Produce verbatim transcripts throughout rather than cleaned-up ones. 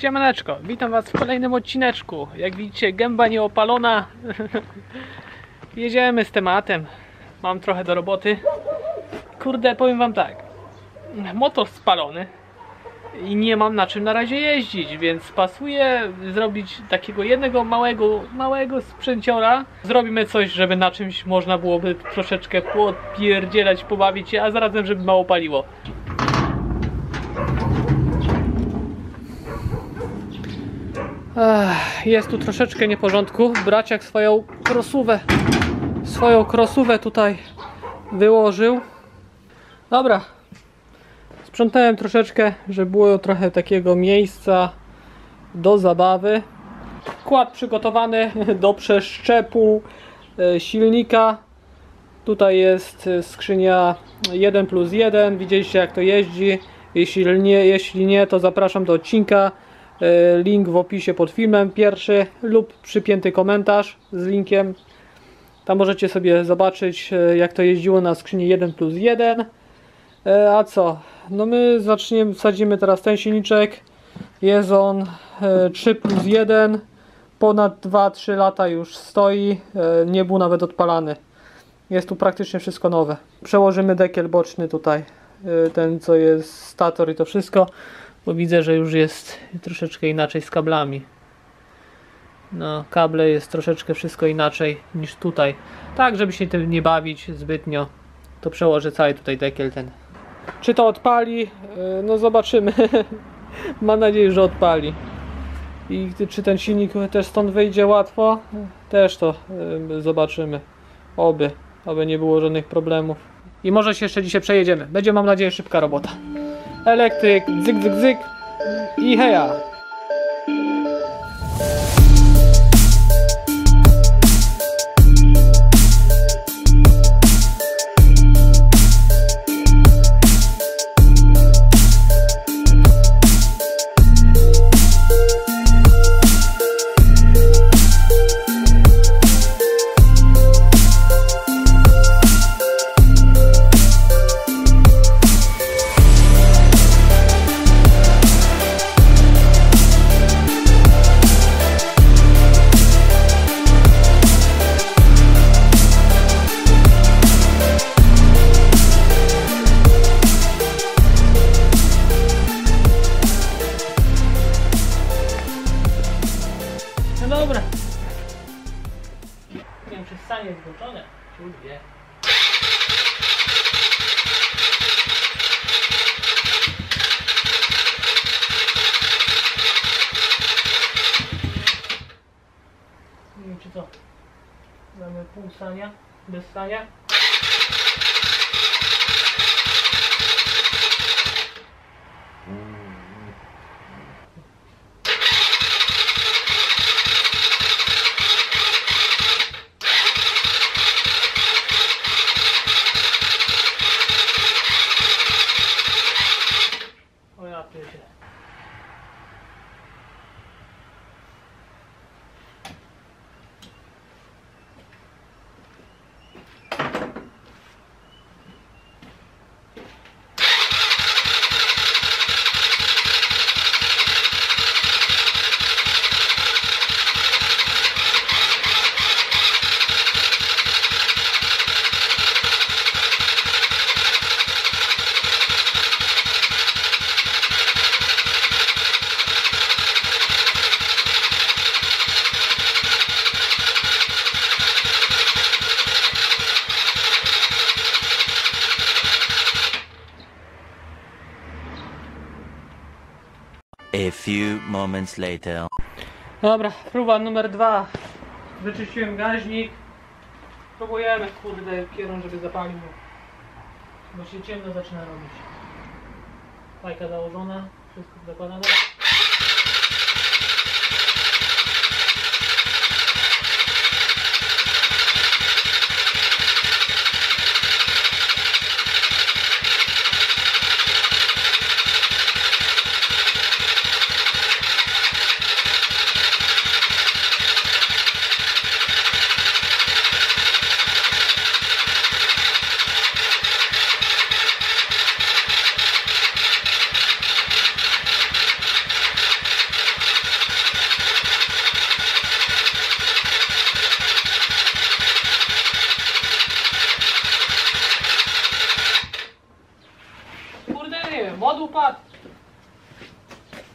Siemaneczko, witam was w kolejnym odcineczku. Jak widzicie, gęba nieopalona. Jedziemy z tematem. Mam trochę do roboty. Kurde, powiem wam tak. Motor spalony i nie mam na czym na razie jeździć, więc pasuje zrobić takiego jednego małego, małego sprzęciora. Zrobimy coś, żeby na czymś można byłoby troszeczkę podpierdzielać, pobawić się, a zarazem, żeby mało paliło. Ech, jest tu troszeczkę nieporządku. Braciak swoją krosówę, swoją krosówę tutaj wyłożył. Dobra. Sprzątałem troszeczkę, żeby było trochę takiego miejsca do zabawy. Kład przygotowany do przeszczepu silnika. Tutaj jest skrzynia jeden plus jeden. Widzieliście, jak to jeździ. Jeśli nie, jeśli nie, to zapraszam do odcinka. Link w opisie pod filmem pierwszy lub przypięty komentarz z linkiem. Tam możecie sobie zobaczyć, jak to jeździło na skrzyni jeden plus jeden. A co? No my zaczniemy, wsadzimy teraz ten silniczek. Jest on trzy plus jeden. Ponad dwa trzy lata już stoi. Nie był nawet odpalany. Jest tu praktycznie wszystko nowe. Przełożymy dekiel boczny tutaj. Ten, co jest stator i to wszystko. Bo widzę, że już jest troszeczkę inaczej z kablami. No, kable jest troszeczkę wszystko inaczej niż tutaj. Tak, żeby się tym nie bawić zbytnio, to przełożę cały tutaj dekiel ten. Czy to odpali? No zobaczymy. Mam nadzieję, że odpali. I czy ten silnik też stąd wyjdzie łatwo? Też to zobaczymy. Oby, aby nie było żadnych problemów. I może się jeszcze dzisiaj przejedziemy. Będzie, mam nadzieję, szybka robota. Elektryk, dzyk, dzyk, dzyk i heja! Mamy pół stania, bez stania. A few moments later. Dobra, próba numer dwa. Wyczyściłem gaźnik. Próbujemy, kurde, kierun, żeby zapalił. Bo się ciemno zaczyna robić. Fajka założona, wszystko zakładane.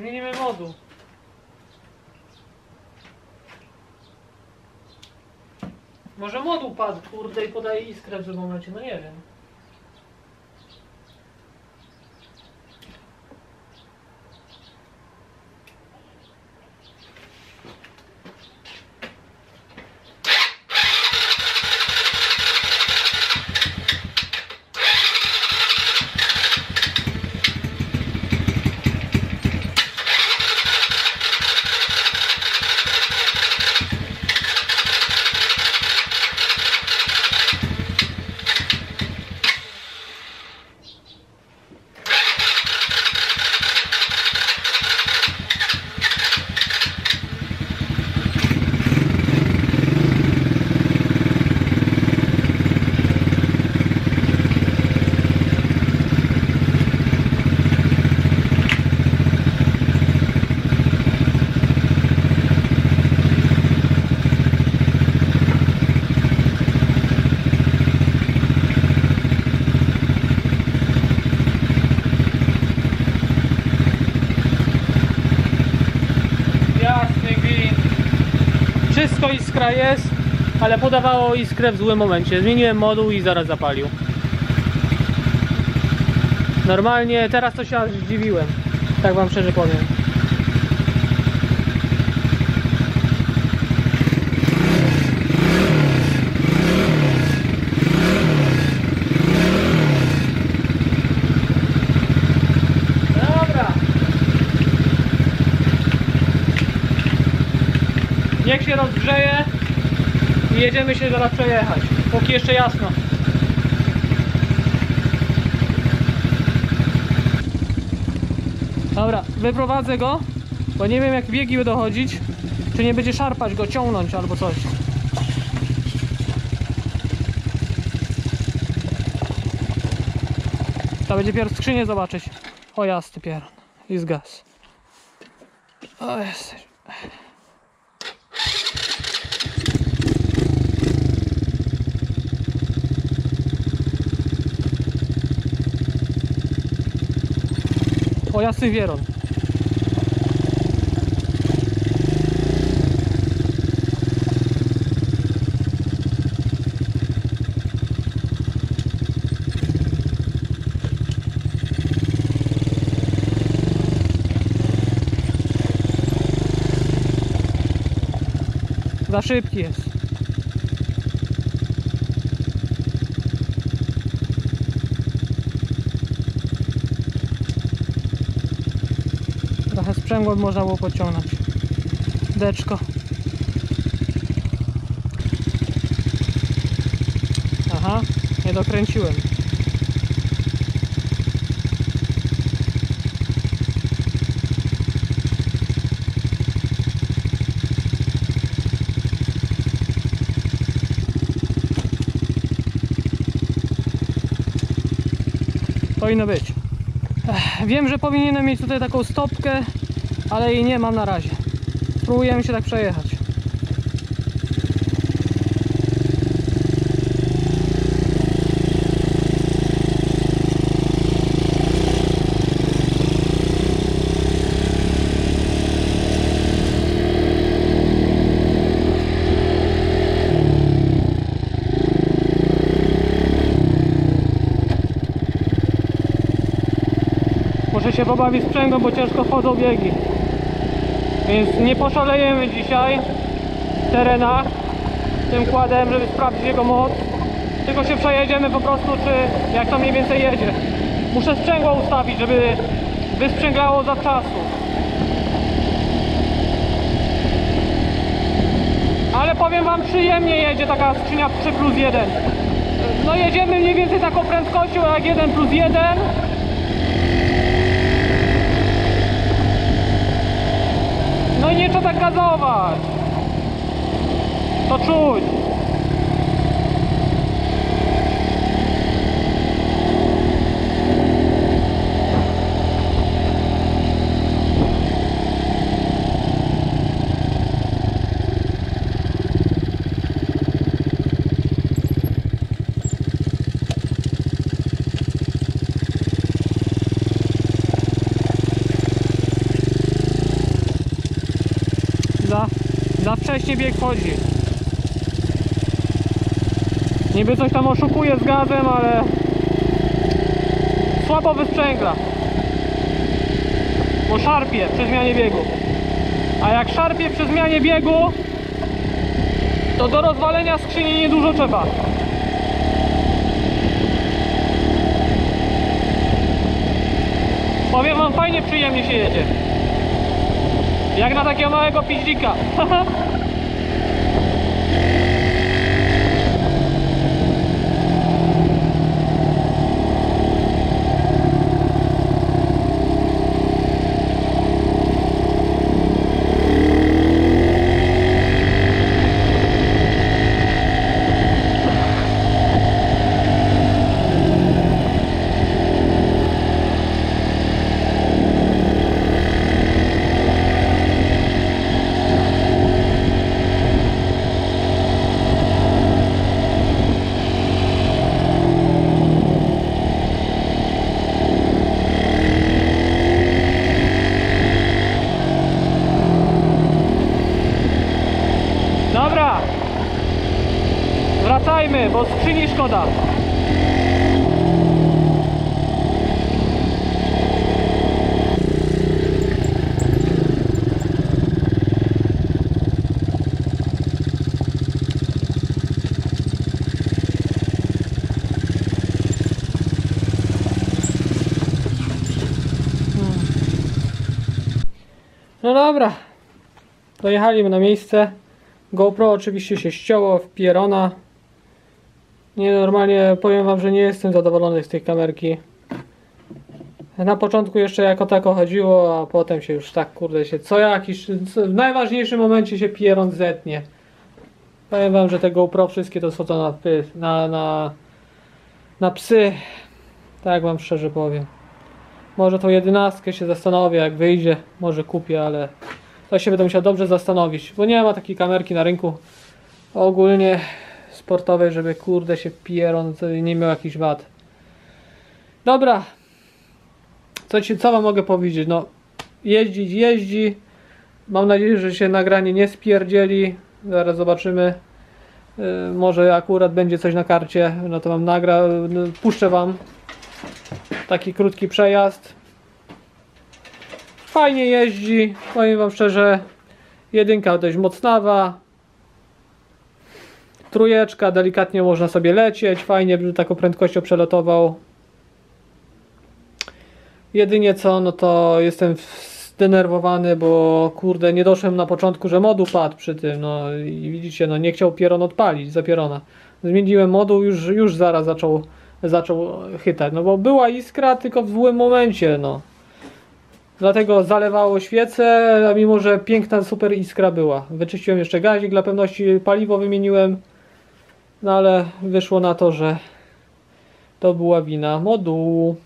Zmienimy moduł. Może moduł padł, kurde, i podaje iskrę w tym momencie, no nie wiem. Wszystko iskra jest, ale podawało iskrę w złym momencie. Zmieniłem moduł i zaraz zapalił. Normalnie teraz to się aż zdziwiłem, tak wam szczerze powiem. Niech się rozgrzeje i jedziemy się zaraz przejechać, póki jeszcze jasno. Dobra, wyprowadzę go, bo nie wiem jak biegi będą chodzić, czy nie będzie szarpać go, ciągnąć albo coś. To będzie pierw skrzynię zobaczyć. O jasny pierw, jest gaz. O jasny. O jasny wieron. Za szybki jest. Sprzęgło można było pociągnąć. Deczko. Aha, nie dokręciłem. Powinno być. Ech, wiem, że powinienem mieć tutaj taką stopkę, ale jej nie mam na razie. Spróbujemy się tak przejechać. Muszę się pobawić sprzęgą, bo ciężko chodzą biegi. Więc nie poszalejemy dzisiaj w terenach tym kładem, żeby sprawdzić jego moc, tylko się przejedziemy po prostu, czy jak to mniej więcej jedzie. Muszę sprzęgło ustawić, żeby wysprzęglało za czasu. Ale powiem wam, przyjemnie jedzie taka skrzynia trzy plus jeden. No jedziemy mniej więcej taką prędkością jak jeden plus jeden. No i nie trzeba tak gazować. To czuć. Za wcześnie bieg wchodzi. Niby coś tam oszukuje z gazem, ale słabo wysprzęgla. Bo szarpie przy zmianie biegu. A jak szarpie przy zmianie biegu, to do rozwalenia skrzyni niedużo trzeba. Powiem wam, fajnie przyjemnie się jedzie. Jak na takiego małego piździka. Wracajmy, bo skrzyni szkoda. No dobra, dojechaliśmy na miejsce. GoPro oczywiście się ścięło w pierona. Nie, normalnie powiem wam, że nie jestem zadowolony z tej kamerki. Na początku jeszcze jako tako chodziło, a potem się już tak kurde się co jakiś, co, w najważniejszym momencie się pieron zetnie. Powiem wam, że te GoPro wszystkie to są to na, na, na, na psy. Tak wam szczerze powiem. Może tą jedenastkę się zastanowię, jak wyjdzie, może kupię, ale to się będę musiał dobrze zastanowić, bo nie ma takiej kamerki na rynku ogólnie sportowej, żeby kurde się pieron nie miał jakichś wad. Dobra, co, ci, co wam mogę powiedzieć, no jeździć jeździ, mam nadzieję, że się nagranie nie spierdzieli, zaraz zobaczymy, yy, może akurat będzie coś na karcie, no to wam nagra, no, puszczę wam taki krótki przejazd. Fajnie jeździ, powiem wam szczerze, jedynka dość mocnawa. Trójeczka, delikatnie można sobie lecieć, fajnie bym taką prędkością przelotował. Jedynie co, no to jestem zdenerwowany, bo kurde, nie doszedłem na początku, że moduł padł przy tym, no i widzicie, no nie chciał pieron odpalić, za pierona. Zmieniłem moduł, już, już zaraz zaczął, zaczął chytać, no bo była iskra, tylko w złym momencie, no. Dlatego zalewało świecę, a mimo że piękna, super iskra była. Wyczyściłem jeszcze gazik, dla pewności paliwo wymieniłem. No ale wyszło na to, że to była wina modułu.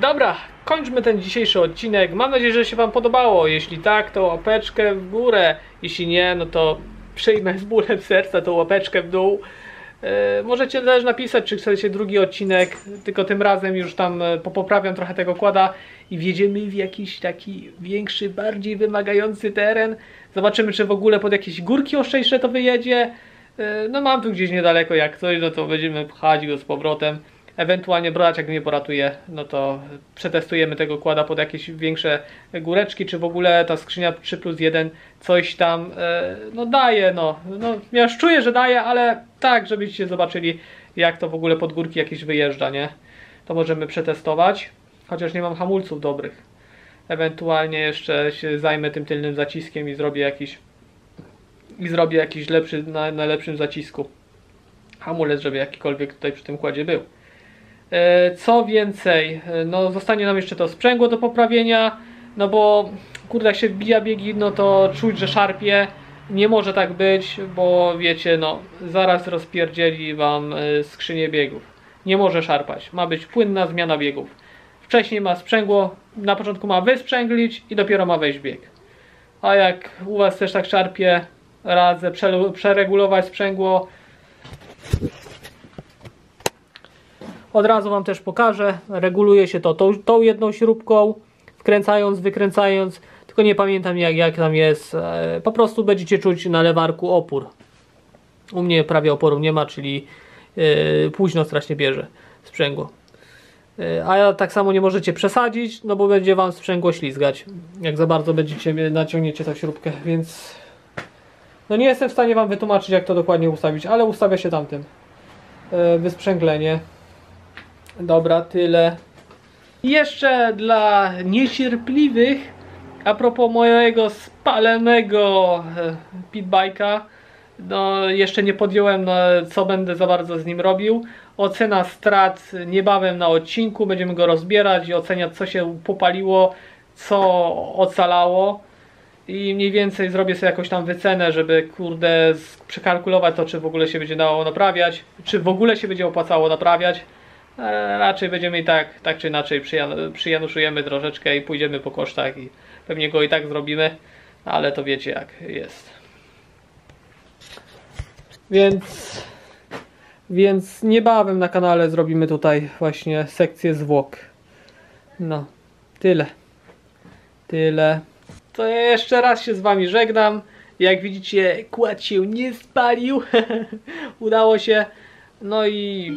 Dobra, kończmy ten dzisiejszy odcinek. Mam nadzieję, że się wam podobało. Jeśli tak, to łapeczkę w górę. Jeśli nie, no to przyjmę z bólem serca tą łapeczkę w dół. Możecie też napisać, czy chcecie drugi odcinek, tylko tym razem już tam poprawiam trochę tego quada i wjedziemy w jakiś taki większy, bardziej wymagający teren. Zobaczymy, czy w ogóle pod jakieś górki ostrzejsze to wyjedzie. No mam tu gdzieś niedaleko, jak coś, no to będziemy pchać go z powrotem. Ewentualnie brać, jak mnie poratuje, no to przetestujemy tego quada pod jakieś większe góreczki, czy w ogóle ta skrzynia trzy plus jeden coś tam, no daje, no, no ja już czuję, że daje, ale tak, żebyście zobaczyli, jak to w ogóle pod górki jakieś wyjeżdża, nie? To możemy przetestować, chociaż nie mam hamulców dobrych. Ewentualnie jeszcze się zajmę tym tylnym zaciskiem i zrobię jakiś, i zrobię jakiś lepszy, na, na lepszym zacisku hamulec, żeby jakikolwiek tutaj przy tym kładzie był. Co więcej, no zostanie nam jeszcze to sprzęgło do poprawienia, no bo kurde, jak się wbija biegi, no to czuć, że szarpie, nie może tak być, bo wiecie, no zaraz rozpierdzieli wam skrzynię biegów, nie może szarpać, ma być płynna zmiana biegów, wcześniej ma sprzęgło, na początku ma wysprzęglić i dopiero ma wejść bieg, a jak u was też tak szarpie, radzę przeregulować sprzęgło. Od razu wam też pokażę, reguluje się to tą, tą jedną śrubką, wkręcając, wykręcając, tylko nie pamiętam jak, jak tam jest. Po prostu będziecie czuć na lewarku opór. U mnie prawie oporu nie ma, czyli yy, późno strasznie bierze sprzęgło. Yy, a tak samo nie możecie przesadzić, no bo będzie wam sprzęgło ślizgać, jak za bardzo będziecie naciągniecie tą śrubkę, więc no nie jestem w stanie wam wytłumaczyć jak to dokładnie ustawić, ale ustawia się tamtym. Yy, wysprzęglenie. Dobra, tyle. I jeszcze dla niecierpliwych, a propos mojego spalonego pitbike'a, no jeszcze nie podjąłem, no, co będę za bardzo z nim robił. Ocena strat niebawem na odcinku, będziemy go rozbierać i oceniać co się popaliło, co ocalało. I mniej więcej zrobię sobie jakąś tam wycenę, żeby kurde przekalkulować to, czy w ogóle się będzie dało naprawiać, czy w ogóle się będzie opłacało naprawiać. Raczej będziemy i tak, tak czy inaczej przyjanuszujemy troszeczkę i pójdziemy po kosztach i pewnie go i tak zrobimy, ale to wiecie jak jest. Więc, więc niebawem na kanale zrobimy tutaj właśnie sekcję zwłok. No, tyle. Tyle. To ja jeszcze raz się z wami żegnam. Jak widzicie, kład się nie spalił. Udało się. No i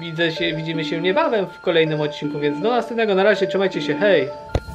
widzę się, widzimy się niebawem w kolejnym odcinku, więc do następnego, na razie, trzymajcie się, hej!